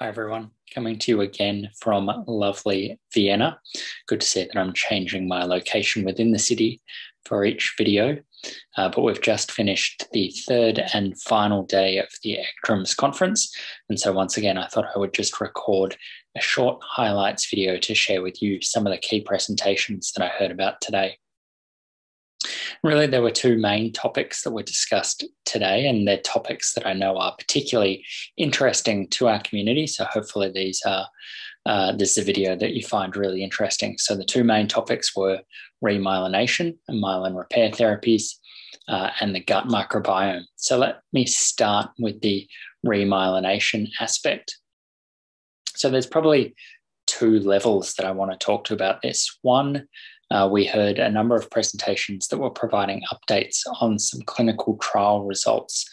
Hi everyone, coming to you again from lovely Vienna. Good to see that I'm changing my location within the city for each video, but we've just finished the third and final day of the ECTRIMS conference. And so once again, I thought I would just record a short highlights video to share with you some of the key presentations that I heard about today. Really, there were two main topics that were discussed today, and they're topics that I know are particularly interesting to our community. So hopefully these are, this is a video that you find really interesting. So the two main topics were remyelination and myelin repair therapies and the gut microbiome. So let me start with the remyelination aspect. So there's probably two levels that I want to talk to about this. One, we heard a number of presentations that were providing updates on some clinical trial results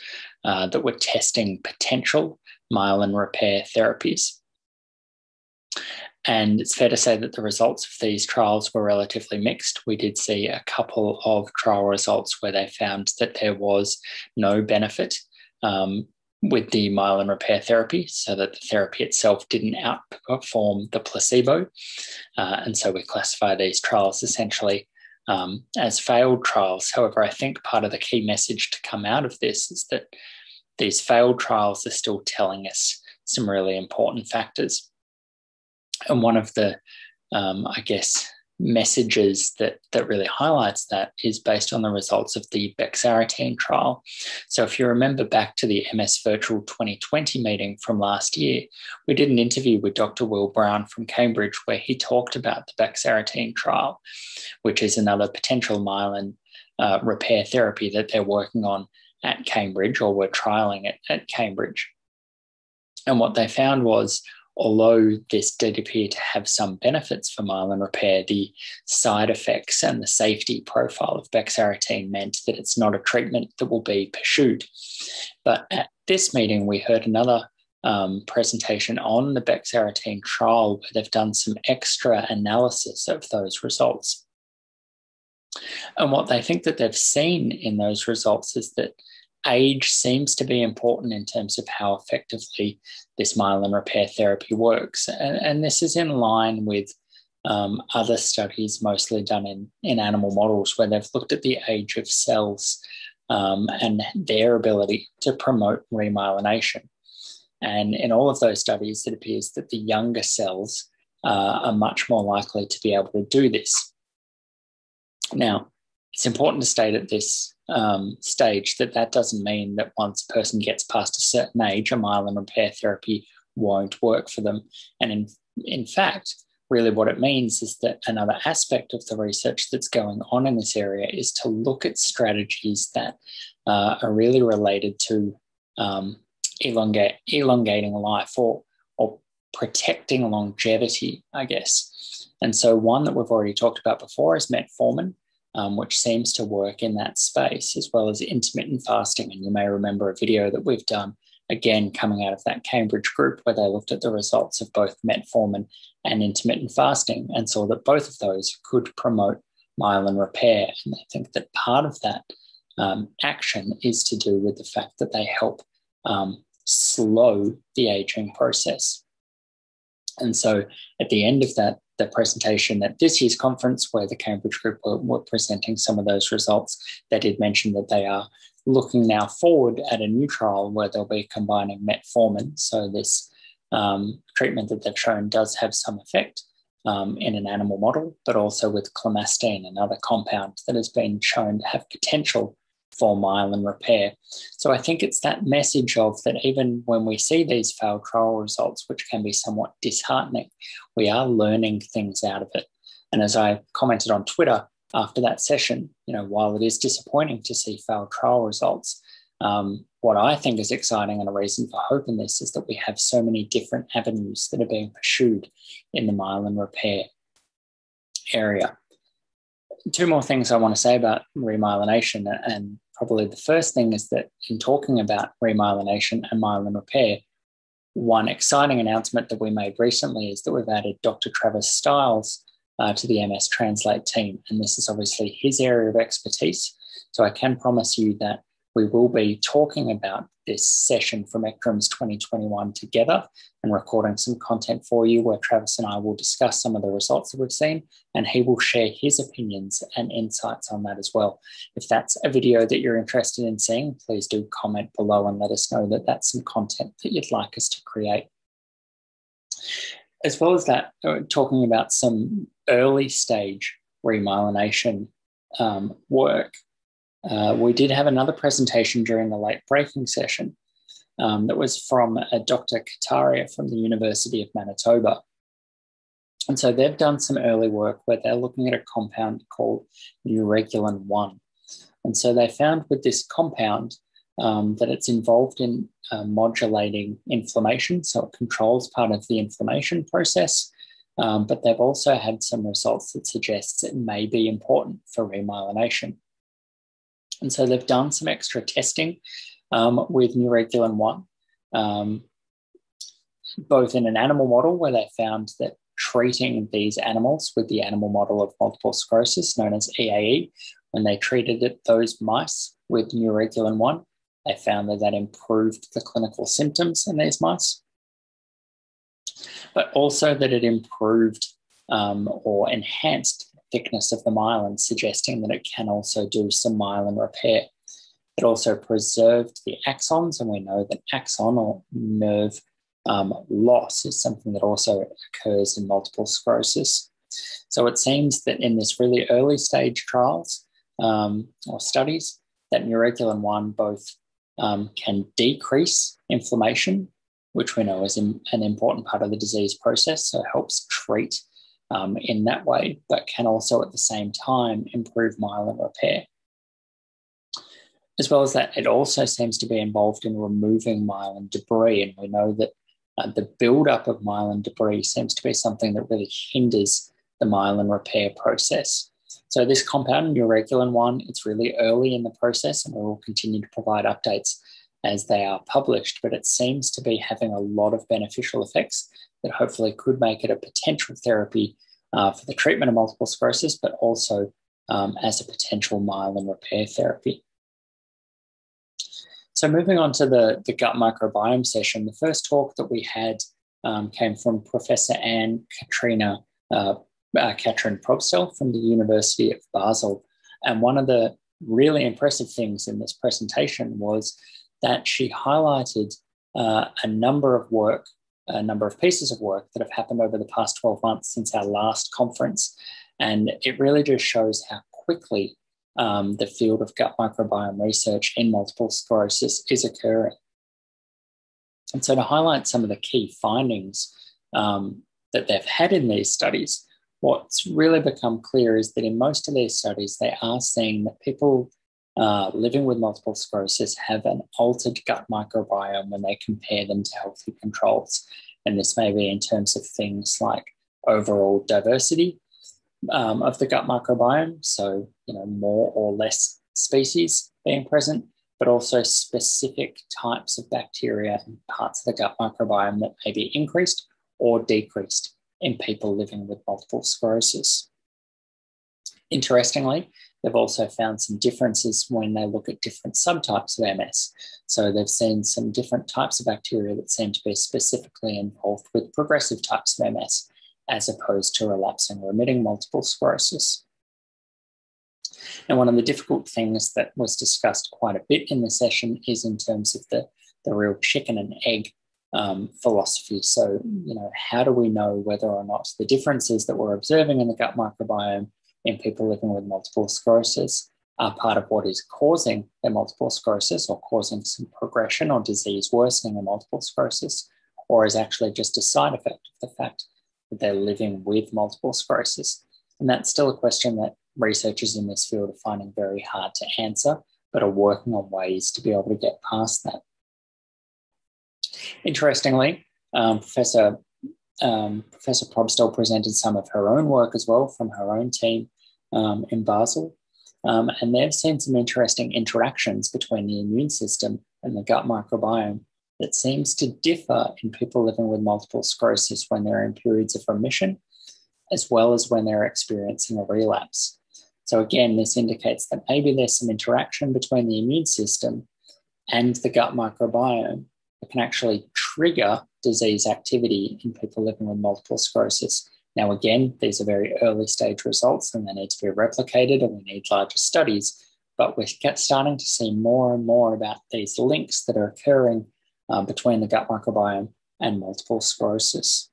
that were testing potential myelin repair therapies. And it's fair to say that the results of these trials were relatively mixed. We did see a couple of trial results where they found that there was no benefit with the myelin repair therapy, so that the therapy itself didn't outperform the placebo. And so we classify these trials essentially as failed trials. However, I think part of the key message to come out of this is that these failed trials are still telling us some really important factors. And one of the, I guess, messages that really highlights that is based on the results of the Bexarotene trial. So if you remember back to the MS Virtual 2020 meeting from last year, we did an interview with Dr. Will Brown from Cambridge where he talked about the Bexarotene trial, which is another potential myelin repair therapy that they're working on at Cambridge, or were trialling it at Cambridge. And what they found was, although this did appear to have some benefits for myelin repair, the side effects and the safety profile of Bexarotene meant that it's not a treatment that will be pursued. But at this meeting, we heard another presentation on the Bexarotene trial where they've done some extra analysis of those results. And what they think that they've seen in those results is that age seems to be important in terms of how effectively this myelin repair therapy works. And this is in line with other studies mostly done in animal models where they've looked at the age of cells and their ability to promote remyelination. And in all of those studies, it appears that the younger cells are much more likely to be able to do this. Now, it's important to state at this stage that doesn't mean that once a person gets past a certain age, a myelin repair therapy won't work for them. And in fact, really what it means is that another aspect of the research that's going on in this area is to look at strategies that are really related to elongating life or protecting longevity, I guess. And so one that we've already talked about before is metformin, which seems to work in that space, as well as intermittent fasting. And you may remember a video that we've done, again, coming out of that Cambridge group where they looked at the results of both metformin and intermittent fasting and saw that both of those could promote myelin repair. And I think that part of that action is to do with the fact that they help slow the aging process. And so at the end of that, the presentation at this year's conference where the Cambridge group were presenting some of those results, they did mention that they are looking now forward at a new trial where they'll be combining metformin, so this treatment that they've shown does have some effect in an animal model, but also with clomastine, another compound that has been shown to have potential for myelin repair. So I think it's that message of that even when we see these failed trial results, which can be somewhat disheartening, we are learning things out of it. And as I commented on Twitter after that session, you know, while it is disappointing to see failed trial results, what I think is exciting and a reason for hope in this is that we have so many different avenues that are being pursued in the myelin repair area. Two more things I want to say about remyelination, and probably the first thing is that in talking about remyelination and myelin repair, one exciting announcement that we made recently is that we've added Dr. Travis Stiles to the MS Translate team, and this is obviously his area of expertise. So I can promise you that We will be talking about this session from ECTRIMS 2021 together and recording some content for you where Travis and I will discuss some of the results that we've seen, and he will share his opinions and insights on that as well. If that's a video that you're interested in seeing, please do comment below and let us know that that's some content that you'd like us to create. As well as that, talking about some early stage remyelination work, we did have another presentation during the late breaking session that was from Dr. Kataria from the University of Manitoba. And so they've done some early work where they're looking at a compound called Neuregulin 1. And so they found with this compound that it's involved in modulating inflammation. So it controls part of the inflammation process. But they've also had some results that suggests it may be important for remyelination. And so they've done some extra testing with Neuregulin 1, both in an animal model where they found that treating these animals with the animal model of multiple sclerosis known as EAE, when they treated those mice with Neuregulin 1, they found that improved the clinical symptoms in these mice, but also that it improved or enhanced thickness of the myelin, suggesting that it can also do some myelin repair. It also preserved the axons, and we know that axon or nerve loss is something that also occurs in multiple sclerosis. So it seems that in this really early stage trials or studies, that Neuregulin 1 both can decrease inflammation, which we know is an important part of the disease process, so it helps treat in that way, but can also at the same time improve myelin repair. As well as that, it also seems to be involved in removing myelin debris, and we know that the buildup of myelin debris seems to be something that really hinders the myelin repair process. So this compound, Neuregulin 1, it's really early in the process, and we will continue to provide updates as they are published, but it seems to be having a lot of beneficial effects that hopefully could make it a potential therapy for the treatment of multiple sclerosis, but also as a potential myelin repair therapy. So moving on to the gut microbiome session, the first talk that we had came from Professor Anne-Katrin Pröbstel from the University of Basel. And one of the really impressive things in this presentation was that she highlighted a number of pieces of work that have happened over the past 12 months since our last conference. And it really just shows how quickly the field of gut microbiome research in multiple sclerosis is occurring. And so to highlight some of the key findings that they've had in these studies, what's really become clear is that in most of these studies, they are seeing that people living with multiple sclerosis have an altered gut microbiome when they compare them to healthy controls. And this may be in terms of things like overall diversity of the gut microbiome, so more or less species being present, but also specific types of bacteria and parts of the gut microbiome that may be increased or decreased in people living with multiple sclerosis. Interestingly, they've also found some differences when they look at different subtypes of MS. So they've seen some different types of bacteria that seem to be specifically involved with progressive types of MS, as opposed to relapsing or remitting multiple sclerosis. And one of the difficult things that was discussed quite a bit in the session is in terms of the real chicken and egg philosophy. So, how do we know whether or not the differences that we're observing in the gut microbiome in people living with multiple sclerosis are part of what is causing their multiple sclerosis or causing some progression or disease worsening in multiple sclerosis, or is actually just a side effect of the fact that they're living with multiple sclerosis? And that's still a question that researchers in this field are finding very hard to answer, but are working on ways to be able to get past that. Interestingly, Professor Pröbstel presented some of her own work as well from her own team in Basel, and they've seen some interesting interactions between the immune system and the gut microbiome that seems to differ in people living with multiple sclerosis when they're in periods of remission, as well as when they're experiencing a relapse. So again, this indicates that maybe there's some interaction between the immune system and the gut microbiome that can actually trigger disease activity in people living with multiple sclerosis. Now, again, these are very early stage results and they need to be replicated and we need larger studies, but we're starting to see more and more about these links that are occurring between the gut microbiome and multiple sclerosis.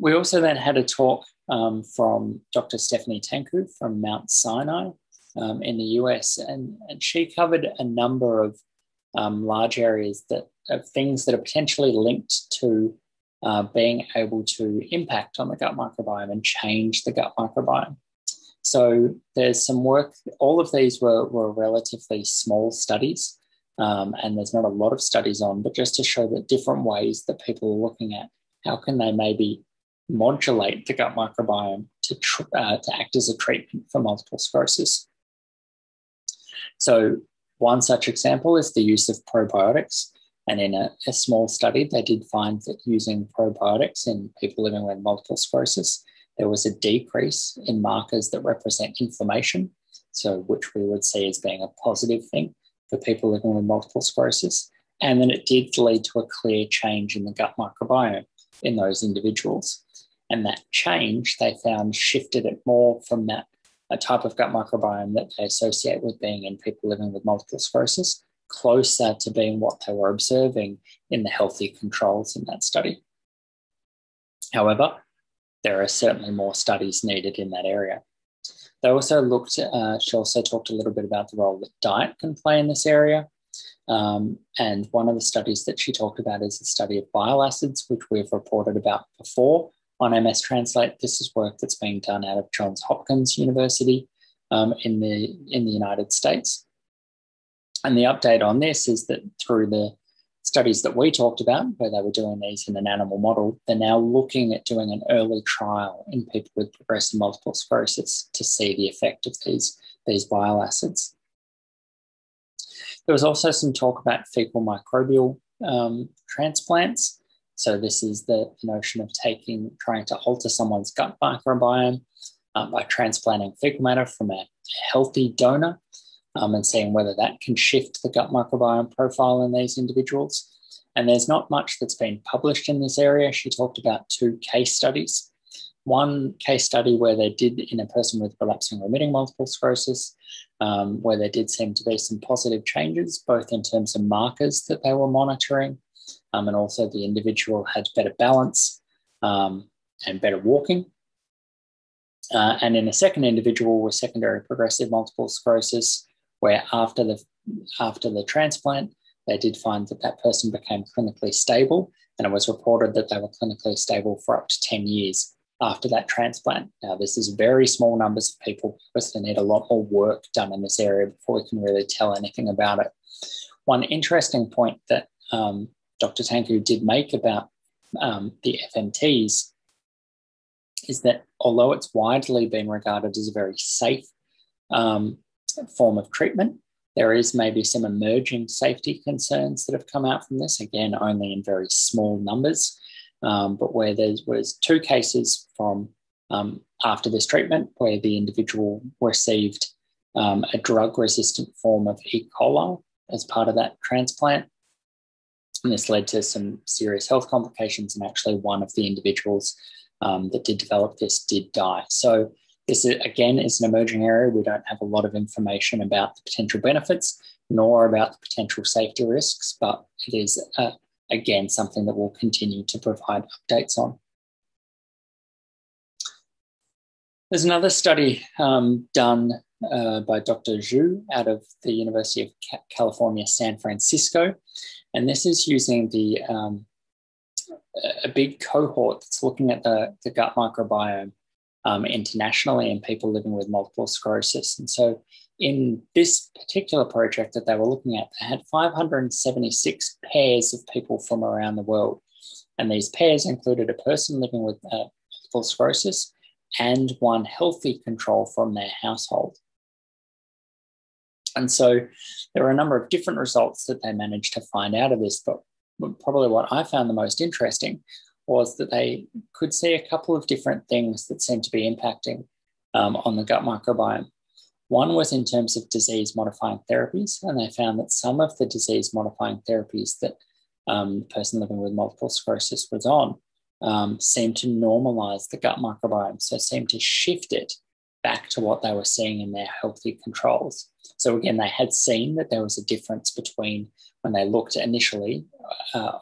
We also then had a talk from Dr. Stephanie Tanku from Mount Sinai in the US, and she covered a number of large areas of things that are potentially linked to being able to impact on the gut microbiome and change the gut microbiome. So there's some work, all of these were relatively small studies, and there's not a lot of studies on, but just to show that different ways that people are looking at how can they maybe modulate the gut microbiome to act as a treatment for multiple sclerosis. So one such example is the use of probiotics. And in a small study, they did find that using probiotics in people living with multiple sclerosis, there was a decrease in markers that represent inflammation, so which we would see as being a positive thing for people living with multiple sclerosis. And then it did lead to a clear change in the gut microbiome in those individuals. And that change, they found, shifted it more from that a type of gut microbiome that they associate with being in people living with multiple sclerosis closer to being what they were observing in the healthy controls in that study. However, there are certainly more studies needed in that area. They also looked, she also talked a little bit about the role that diet can play in this area. And one of the studies that she talked about is the study of bile acids, which we've reported about before on MS Translate. This is work that's being done out of Johns Hopkins University in the United States. And the update on this is that through the studies that we talked about, where they were doing these in an animal model, they're now looking at doing an early trial in people with progressive multiple sclerosis to see the effect of these bile acids. There was also some talk about faecal microbial transplants. So this is the notion of trying to alter someone's gut microbiome by transplanting fecal matter from a healthy donor and seeing whether that can shift the gut microbiome profile in these individuals. And there's not much that's been published in this area. She talked about two case studies. One case study where they did in a person with relapsing remitting multiple sclerosis, where there did seem to be some positive changes, both in terms of markers that they were monitoring, and also the individual had better balance and better walking. And in a second individual with secondary progressive multiple sclerosis, where after the transplant, they did find that that person became clinically stable, and it was reported that they were clinically stable for up to 10 years. After that transplant. Now, this is very small numbers of people because they need a lot more work done in this area before we can really tell anything about it. One interesting point that Dr. Tanku did make about the FMTs is that although it's widely been regarded as a very safe form of treatment, there is maybe some emerging safety concerns that have come out from this, again, only in very small numbers. But where there was two cases from after this treatment where the individual received a drug-resistant form of E. coli as part of that transplant. And this led to some serious health complications, and actually one of the individuals that did develop this did die. So this, again, is an emerging area. We don't have a lot of information about the potential benefits nor about the potential safety risks, but it is again, something that we'll continue to provide updates on. There's another study done by Dr. Zhu out of the University of California, San Francisco. And this is using a big cohort that's looking at the gut microbiome internationally in people living with multiple sclerosis. And so in this particular project that they were looking at, they had 576 pairs of people from around the world. And these pairs included a person living with multiple sclerosis and one healthy control from their household. And so there were a number of different results that they managed to find out of this, but probably what I found the most interesting was that they could see a couple of different things that seemed to be impacting on the gut microbiome. One was in terms of disease-modifying therapies, and they found that some of the disease-modifying therapies that the person living with multiple sclerosis was on seemed to normalize the gut microbiome, so seemed to shift it back to what they were seeing in their healthy controls. So again, they had seen that there was a difference between when they looked initially,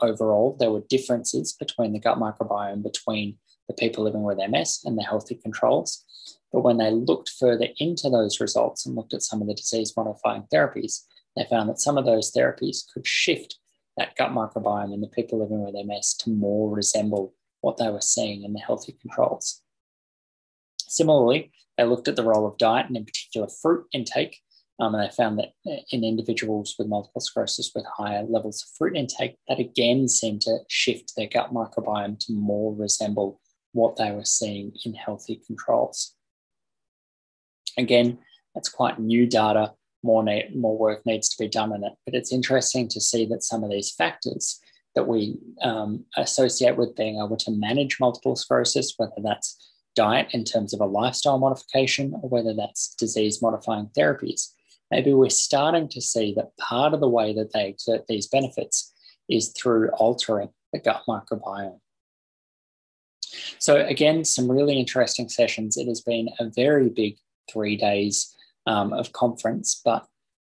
overall, there were differences between the gut microbiome between the people living with MS and the healthy controls. But when they looked further into those results and looked at some of the disease-modifying therapies, they found that some of those therapies could shift that gut microbiome in the people living with MS to more resemble what they were seeing in the healthy controls. Similarly, they looked at the role of diet and in particular fruit intake, and they found that in individuals with multiple sclerosis with higher levels of fruit intake, that again seemed to shift their gut microbiome to more resemble what they were seeing in healthy controls. Again, that's quite new data. More work needs to be done on it, but it's interesting to see that some of these factors that we associate with being able to manage multiple sclerosis, whether that's diet in terms of a lifestyle modification or whether that's disease-modifying therapies, maybe we're starting to see that part of the way that they exert these benefits is through altering the gut microbiome. So again, some really interesting sessions. It has been a very big 3 days of conference, but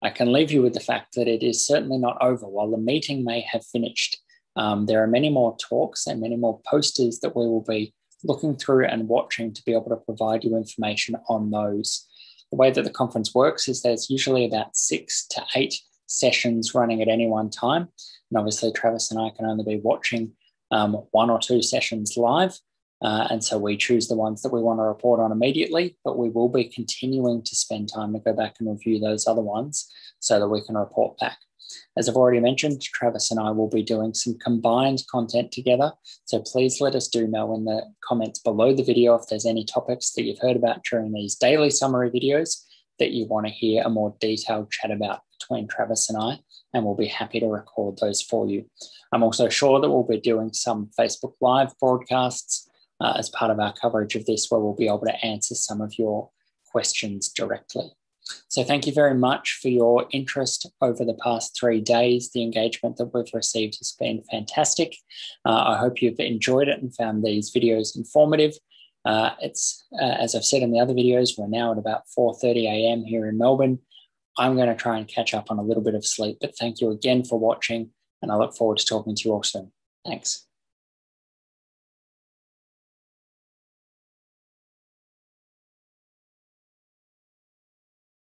I can leave you with the fact that it is certainly not over. While the meeting may have finished, there are many more talks and many more posters that we will be looking through and watching to be able to provide you information on those. The way that the conference works is there's usually about 6 to 8 sessions running at any one time. And obviously Travis and I can only be watching 1 or 2 sessions live. And so we choose the ones that we want to report on immediately, but we will be continuing to spend time to go back and review those other ones so that we can report back. As I've already mentioned, Travis and I will be doing some combined content together. So please let us know in the comments below the video if there's any topics that you've heard about during these daily summary videos that you want to hear a more detailed chat about between Travis and I, and we'll be happy to record those for you. I'm also sure that we'll be doing some Facebook Live broadcasts as part of our coverage of this, where we'll be able to answer some of your questions directly. So thank you very much for your interest over the past 3 days. The engagement that we've received has been fantastic. I hope you've enjoyed it and found these videos informative. As I've said in the other videos, we're now at about 4:30 a.m. here in Melbourne. I'm going to try and catch up on a little bit of sleep, but thank you again for watching, and I look forward to talking to you all soon. Thanks.